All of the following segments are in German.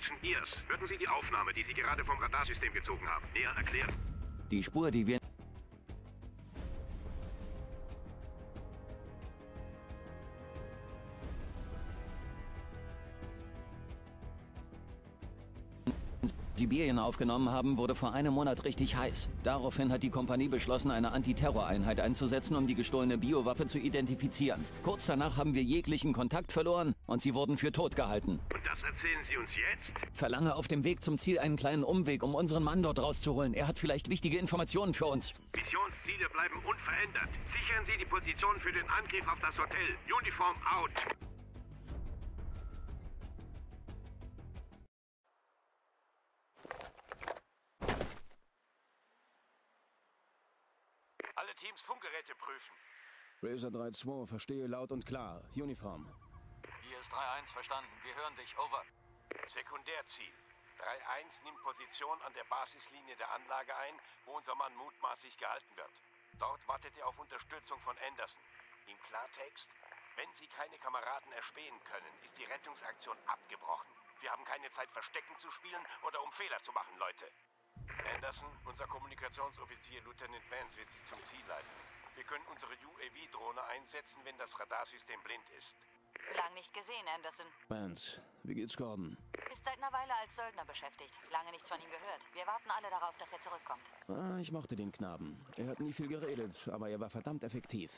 Agent Diaz, würden Sie die Aufnahme, die Sie gerade vom Radarsystem gezogen haben, näher erklären? Die Spur, die wir... Sibirien aufgenommen haben, wurde vor einem Monat richtig heiß. Daraufhin hat die Kompanie beschlossen, eine Antiterroreinheit einzusetzen, um die gestohlene Biowaffe zu identifizieren. Kurz danach haben wir jeglichen Kontakt verloren und sie wurden für tot gehalten. Und das erzählen Sie uns jetzt? Verlange auf dem Weg zum Ziel einen kleinen Umweg, um unseren Mann dort rauszuholen. Er hat vielleicht wichtige Informationen für uns. Missionsziele bleiben unverändert. Sichern Sie die Position für den Angriff auf das Hotel. Uniform out. Alle Teams Funkgeräte prüfen. Razor 3-2, verstehe laut und klar. Uniform. Hier ist 3-1 verstanden. Wir hören dich. Over. Sekundärziel. 3-1 nimmt Position an der Basislinie der Anlage ein, wo unser Mann mutmaßlich gehalten wird. Dort wartet er auf Unterstützung von Anderson. Im Klartext, wenn sie keine Kameraden erspähen können, ist die Rettungsaktion abgebrochen. Wir haben keine Zeit, Verstecken zu spielen oder um Fehler zu machen, Leute. Anderson, unser Kommunikationsoffizier Lieutenant Vance wird Sie zum Ziel leiten. Wir können unsere UAV-Drohne einsetzen, wenn das Radarsystem blind ist. Lang nicht gesehen, Anderson. Vance, wie geht's Gordon? Ist seit einer Weile als Söldner beschäftigt. Lange nichts von ihm gehört. Wir warten alle darauf, dass er zurückkommt. Ah, ich mochte den Knaben. Er hat nie viel geredet, aber er war verdammt effektiv.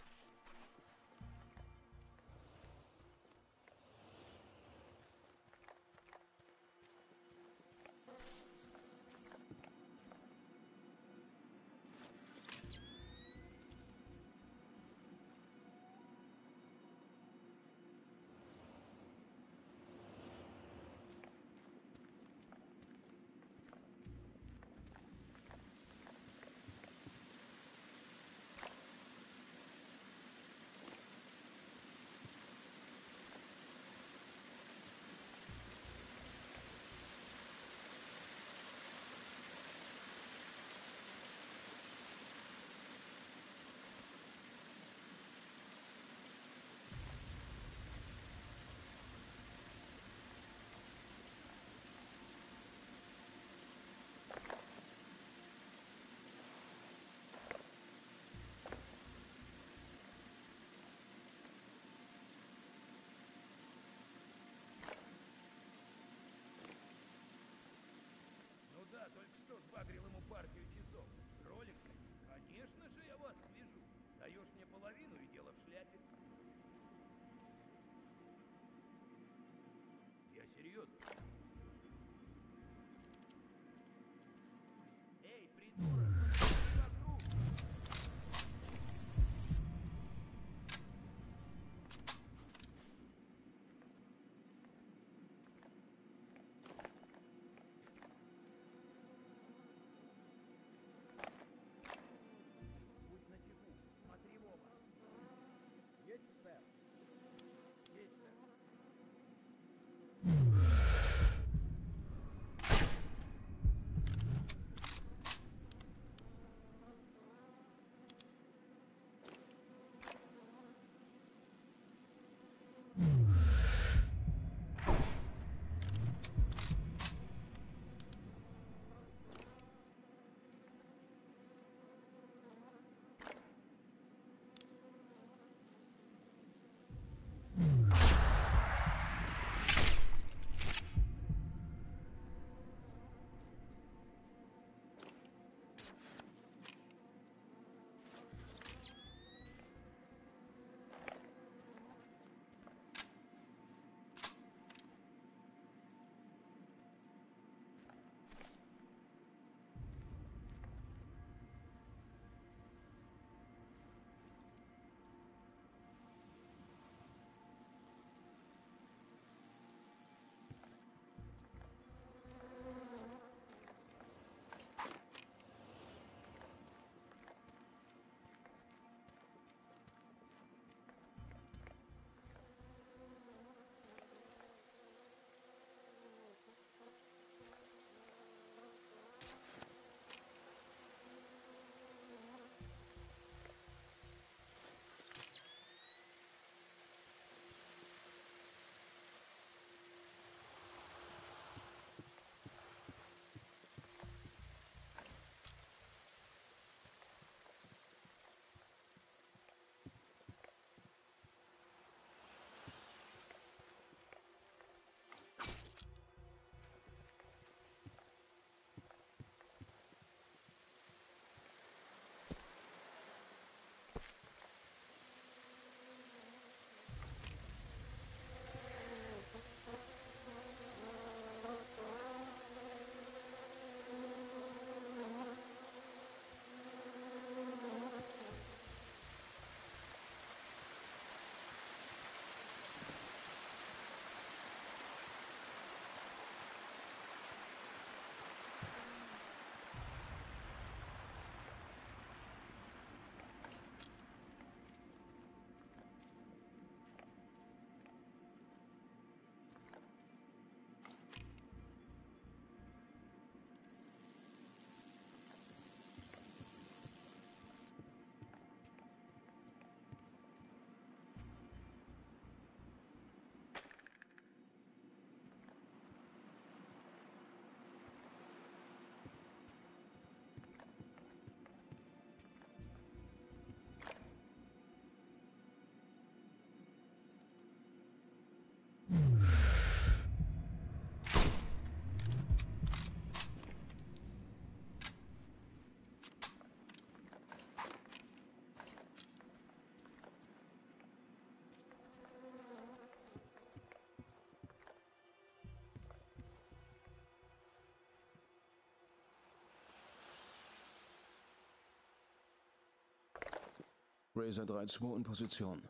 Razor 3-2 in Position.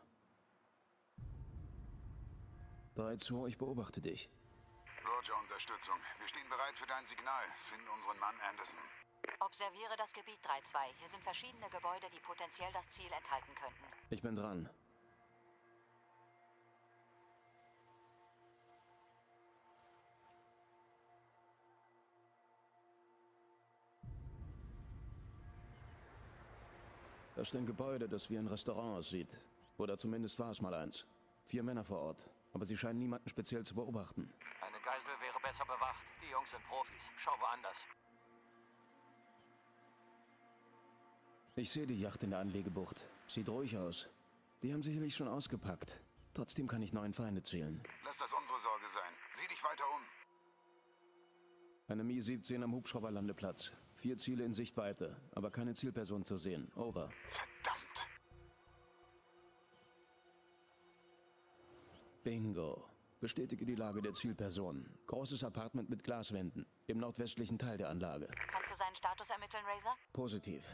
3-2, ich beobachte dich. Roger, Unterstützung. Wir stehen bereit für dein Signal. Finden unseren Mann Anderson. Observiere das Gebiet 3-2. Hier sind verschiedene Gebäude, die potenziell das Ziel enthalten könnten. Ich bin dran. Das ist ein Gebäude, das wie ein Restaurant aussieht. Oder zumindest war es mal eins. 4 Männer vor Ort. Aber sie scheinen niemanden speziell zu beobachten. Eine Geisel wäre besser bewacht. Die Jungs sind Profis. Schau woanders. Ich sehe die Yacht in der Anlegebucht. Sieht ruhig aus. Die haben sicherlich schon ausgepackt. Trotzdem kann ich 9 Feinde zählen. Lass das unsere Sorge sein. Sieh dich weiter um. Eine Mi-17 am Hubschrauberlandeplatz. 4 Ziele in Sichtweite, aber keine Zielperson zu sehen. Over. Verdammt! Bingo. Bestätige die Lage der Zielperson. Großes Apartment mit Glaswänden. Im nordwestlichen Teil der Anlage. Kannst du seinen Status ermitteln, Razor? Positiv.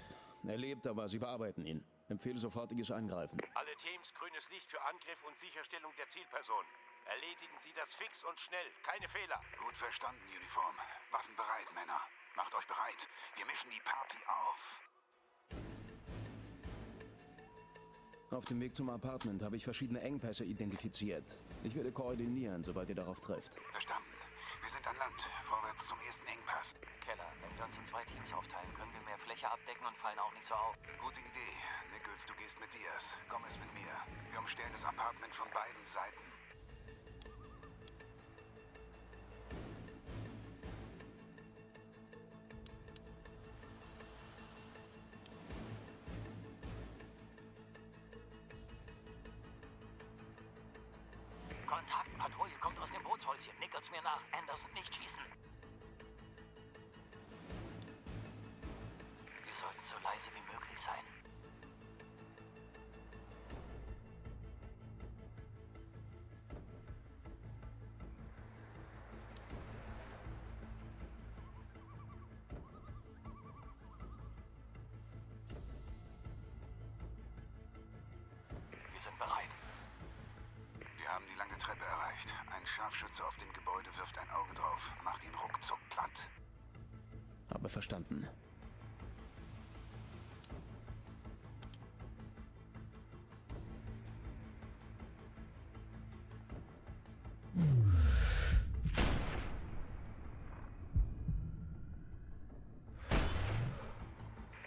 Er lebt, aber sie bearbeiten ihn. Empfehle sofortiges Eingreifen. Alle Teams, grünes Licht für Angriff und Sicherstellung der Zielperson. Erledigen Sie das fix und schnell. Keine Fehler. Gut verstanden, Uniform. Waffen bereit, Männer. Macht euch bereit. Wir mischen die Party auf. Auf dem Weg zum Apartment habe ich verschiedene Engpässe identifiziert. Ich werde koordinieren, sobald ihr darauf trefft. Verstanden. Wir sind an Land. Vorwärts zum ersten Engpass. Keller, wenn wir uns in 2 Teams aufteilen, können wir mehr Fläche abdecken und fallen auch nicht so auf. Gute Idee. Nichols, du gehst mit Diaz. Gomez mit mir. Wir umstellen das Apartment von beiden Seiten. Kontakt, Patrouille kommt aus dem Bootshäuschen. Nichols mir nach. Anderson, nicht schießen. Wir sollten so leise wie möglich sein. Wir sind bereit. Wir haben die lange Treppe erreicht. Ein Scharfschütze auf dem Gebäude wirft ein Auge drauf. Macht ihn ruckzuck platt. Habe verstanden.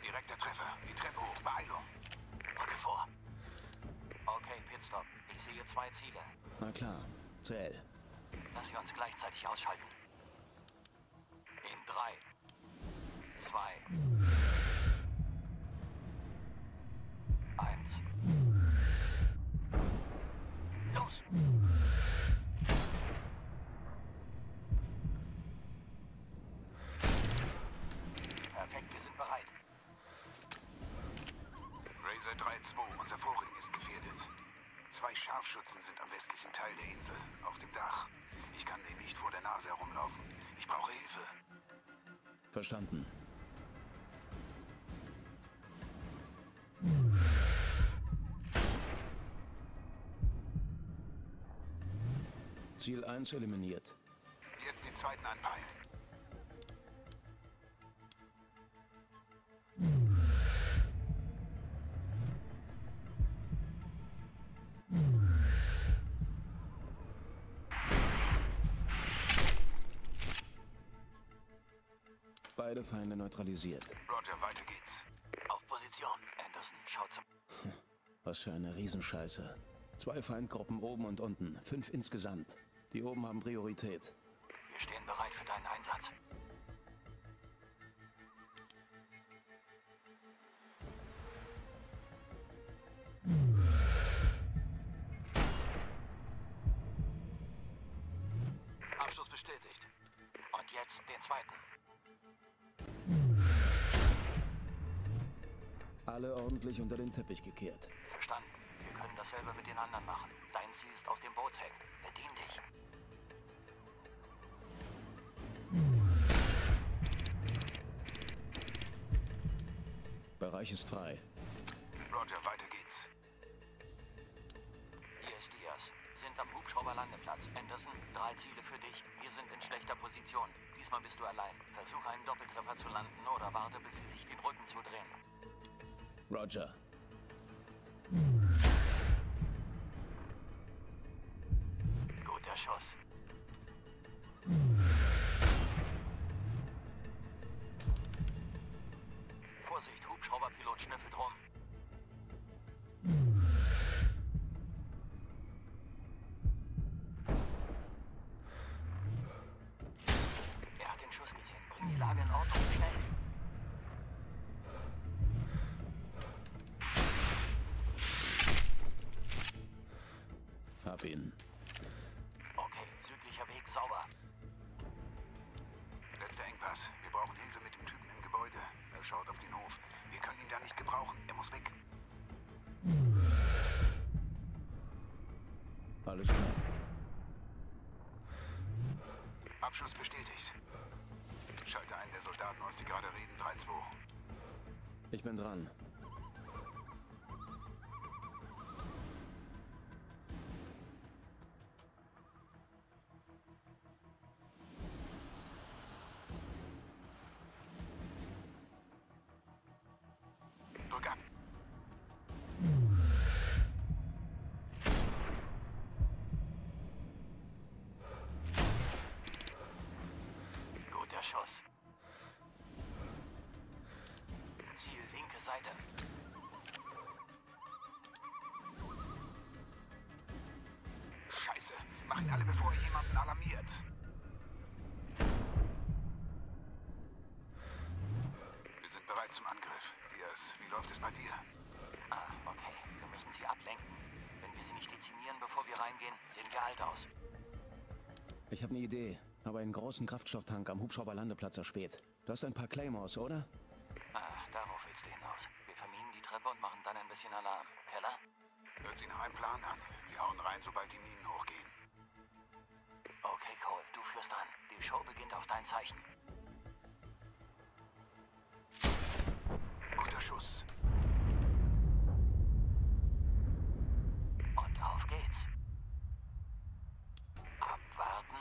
Direkter Treffer. Die Treppe hoch. Beeilung. Rücke vor. Okay, Pitstop. Ich sehe 2 Ziele. Na klar, zähl. Lass sie uns gleichzeitig ausschalten. In 3, 2, 1. Los! Perfekt, wir sind bereit. Razor 3-2, unser Vorring ist gefährdet. 2 Scharfschützen sind am westlichen Teil der Insel, auf dem Dach. Ich kann denen nicht vor der Nase herumlaufen. Ich brauche Hilfe. Verstanden. Ziel 1 eliminiert. Jetzt den zweiten anpeilen. Beide Feinde neutralisiert. Roger, weiter geht's. Auf Position. Anderson, schau zum... Was für eine Riesenscheiße. 2 Feindgruppen oben und unten. 5 insgesamt. Die oben haben Priorität. Wir stehen bereit für deinen Einsatz. Abschuss bestätigt. Und jetzt den zweiten. Alle ordentlich unter den Teppich gekehrt. Verstanden. Wir können dasselbe mit den anderen machen. Dein Ziel ist auf dem Bootsheck. Bedien dich. Bereich ist frei. Roger, weiter geht's. sicherer Landeplatz. Anderson, 3 Ziele für dich. Wir sind in schlechter Position. Diesmal bist du allein. Versuche einen Doppeltreffer zu landen oder warte, bis sie sich den Rücken zudrehen. Roger. Guter Schuss. Vorsicht, Hubschrauberpilot schnüffelt rum. Er hat den Schuss gesehen. Bring die Lage in Ordnung, schnell. Hab ihn. Okay, südlicher Weg sauber. Letzter Engpass. Wir brauchen Hilfe mit dem Typen im Gebäude. Er schaut auf den Hof. Wir können ihn da nicht gebrauchen. Er muss weg. Alles klar. Abschuss bestätigt. Schalte einen der Soldaten aus, die gerade reden. 3-2. Ich bin dran. Drück ab. Guter Schuss. Ziel linke Seite. Scheiße, mach ihn alle, bevor ihr jemanden alarmiert. Wir sind bereit zum Angriff. Diaz, wie läuft es bei dir? Okay. Wir müssen sie ablenken. Wenn wir sie nicht dezimieren, bevor wir reingehen, sehen wir alt aus. Ich habe eine Idee. Aber einen großen Kraftstofftank am Hubschrauberlandeplatz erspäht. Du hast ein paar Claymores, oder? Darauf willst du hinaus. Wir verminen die Treppe und machen dann ein bisschen Alarm. Keller? Hört sie nach einem Plan an. Wir hauen rein, sobald die Minen hochgehen. Okay, Cole, du führst an. Die Show beginnt auf dein Zeichen. Guter Schuss. Und auf geht's. Abwarten.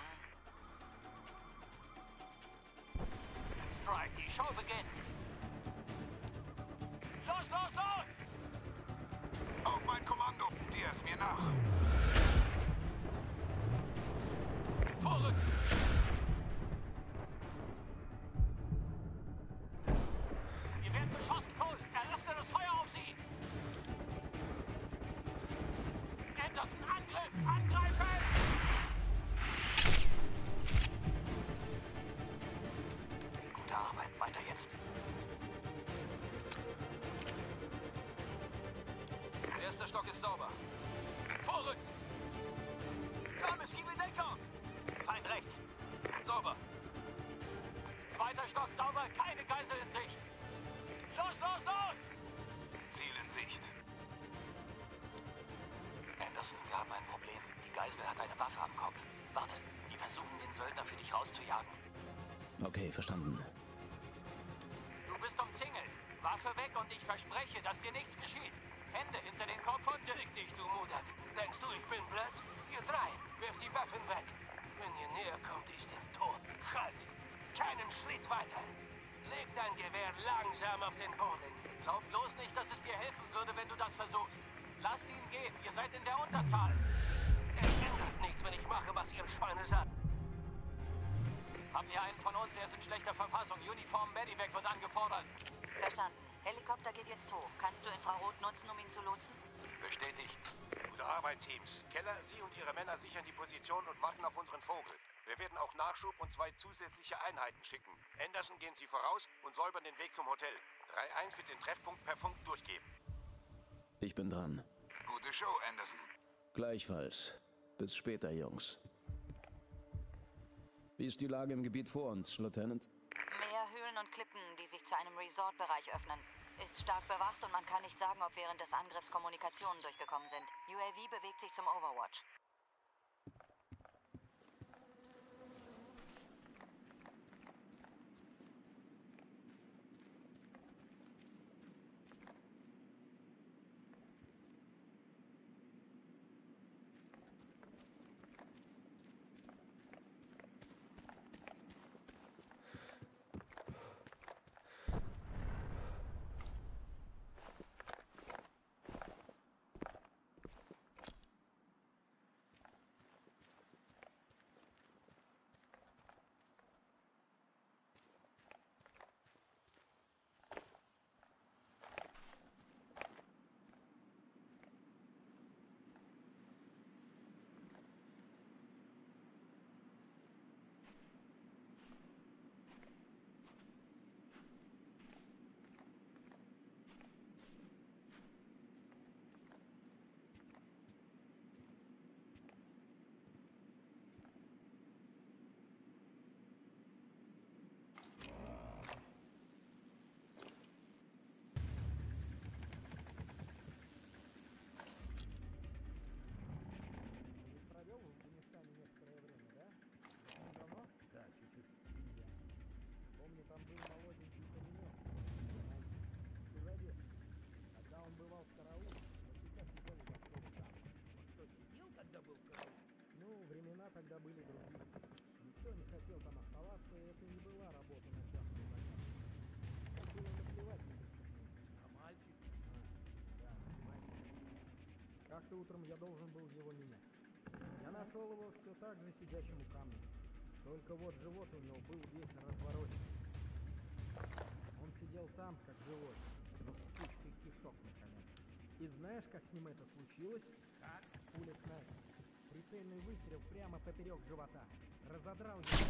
Strike, die Show beginnt. Los, los, los! Auf mein Kommando, Diaz, mir nach. Vorrücken! Ihr werdet beschossen, Cole. Eröffne das Feuer auf sie. Anderson, Angriff, angreifen! Arbeit, weiter jetzt. Erster Stock ist sauber. Vorrücken! Komm, es gibt Deckung! Feind rechts. Sauber. Zweiter Stock sauber, keine Geisel in Sicht. Los, los, los! Ziel in Sicht. Anderson, wir haben ein Problem. Die Geisel hat eine Waffe am Kopf. Warte, die versuchen, den Söldner für dich rauszujagen. Okay, verstanden. Du bist umzingelt. Waffe weg und ich verspreche, dass dir nichts geschieht. Hände hinter den Kopf und... Fick dich, du Mudak. Denkst du, ich bin blöd? Ihr drei, werft die Waffen weg. Wenn ihr näher kommt, ist der Tod. Halt! Keinen Schritt weiter. Leg dein Gewehr langsam auf den Boden. Glaub bloß nicht, dass es dir helfen würde, wenn du das versuchst. Lasst ihn gehen. Ihr seid in der Unterzahl. Es ändert nichts, wenn ich mache, was ihr Schweine sagt. Haben hier einen von uns, er ist in schlechter Verfassung. Uniform Medivac wird angefordert. Verstanden. Helikopter geht jetzt hoch. Kannst du Infrarot nutzen, um ihn zu lotsen? Bestätigt. Gute Arbeit, Teams. Keller, Sie und Ihre Männer sichern die Position und warten auf unseren Vogel. Wir werden auch Nachschub und 2 zusätzliche Einheiten schicken. Anderson gehen Sie voraus und säubern den Weg zum Hotel. 3-1 wird den Treffpunkt per Funk durchgeben. Ich bin dran. Gute Show, Anderson. Gleichfalls. Bis später, Jungs. Wie ist die Lage im Gebiet vor uns, Lieutenant? Mehr Höhlen und Klippen, die sich zu einem Resortbereich öffnen. Ist stark bewacht und man kann nicht sagen, ob während des Angriffs Kommunikationen durchgekommen sind. UAV bewegt sich zum Overwatch. когда были другие. Никто не хотел там оставаться, и это не была работа на частную занятие. Так было наплевать на это. А мальчик? Да, мальчик. Как-то утром я должен был его менять. Я нашел его все так же сидящим у камня. Только вот живот у него был весь разворочен. Он сидел там, как живой, но с кучкой кишок на коне. И знаешь, как с ним это случилось? Как? Пуля снайпера. Прицельный выстрел прямо поперек живота. Разодрал его.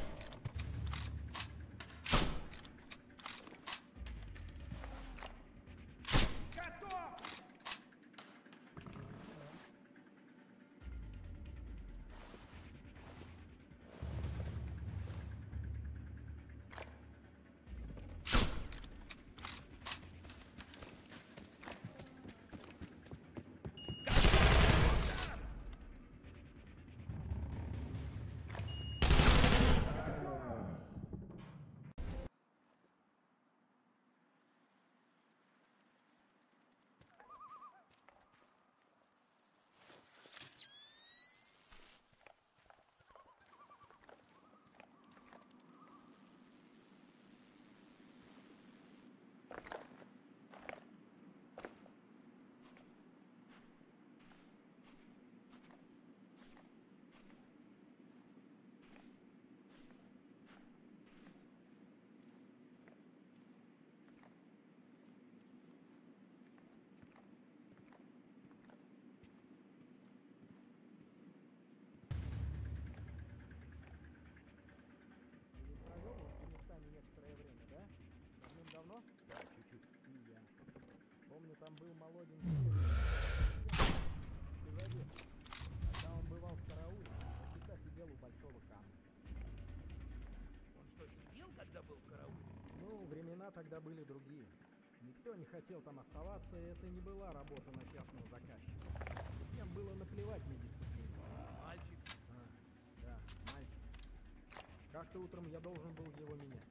Некоторое время, да? Давным-давно? Да, чуть-чуть. И я. Помню, там был молоденький. Когда он бывал в карауле, он всегда сидел у большого камня. Он что, сидел, когда был в карауле? Ну, времена тогда были другие. Никто не хотел там оставаться, и это не была работа на частного заказчика. Всем было наплевать на дисциплину. Мальчик? Да, мальчик. Как-то утром я должен был его менять.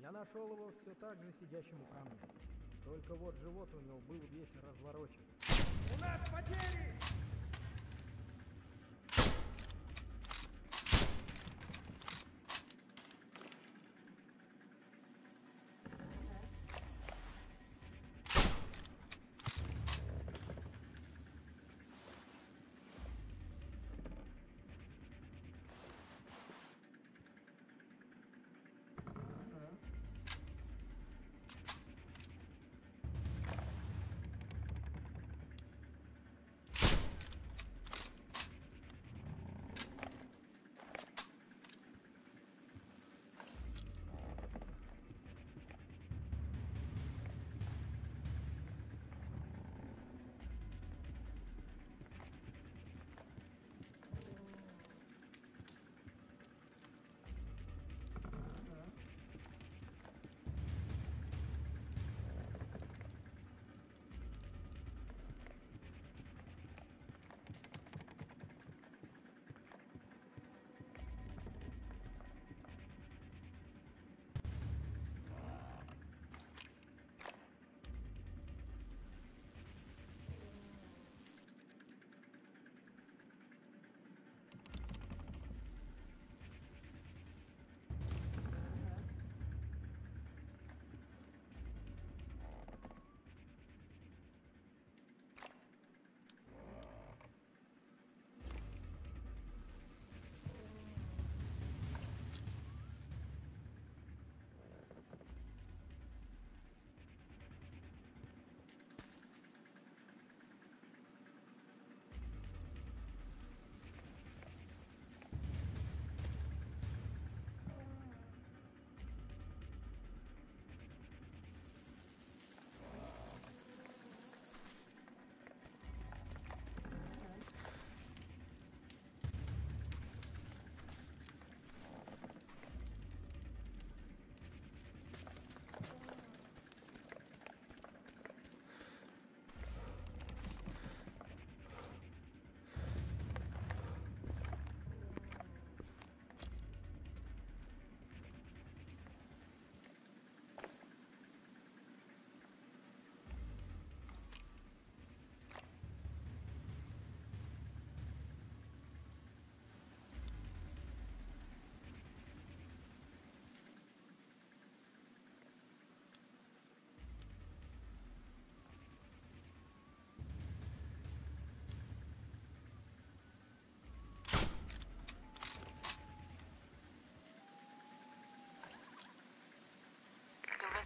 Я нашел его все так же сидящим у камня. Только вот живот у него был весь разворочен. У нас потери!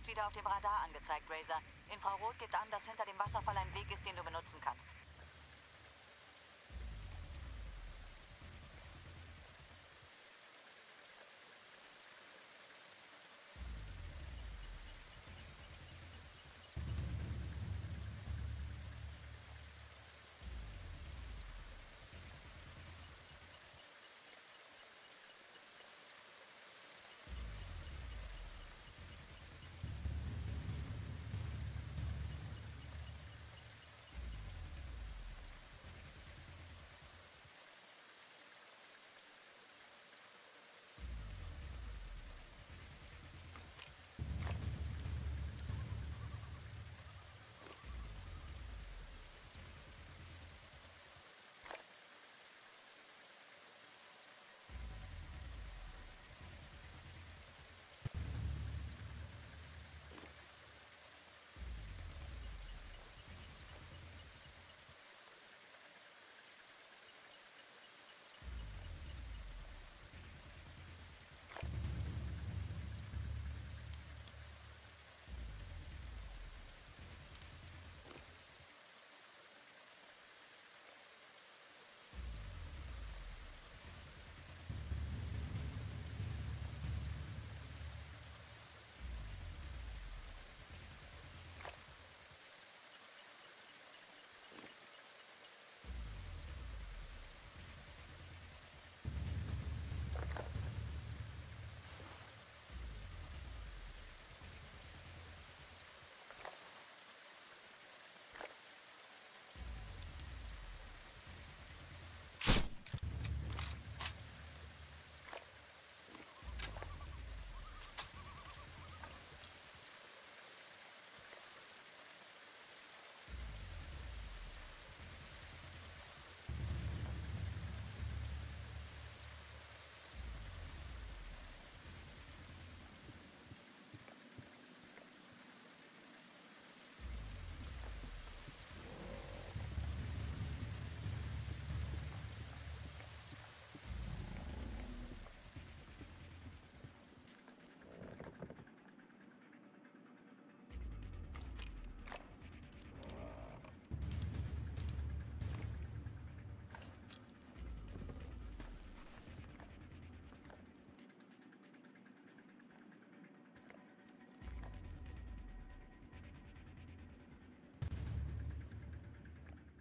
ist wieder auf dem Radar angezeigt, Razor. Infrarot gibt an, dass hinter dem Wasserfall ein Weg ist, den du benutzen kannst.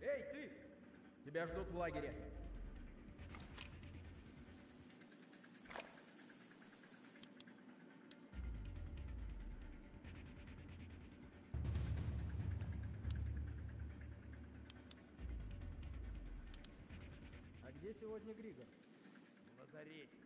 Эй, ты! Тебя ждут в лагере. А где сегодня Григор? В лазарете.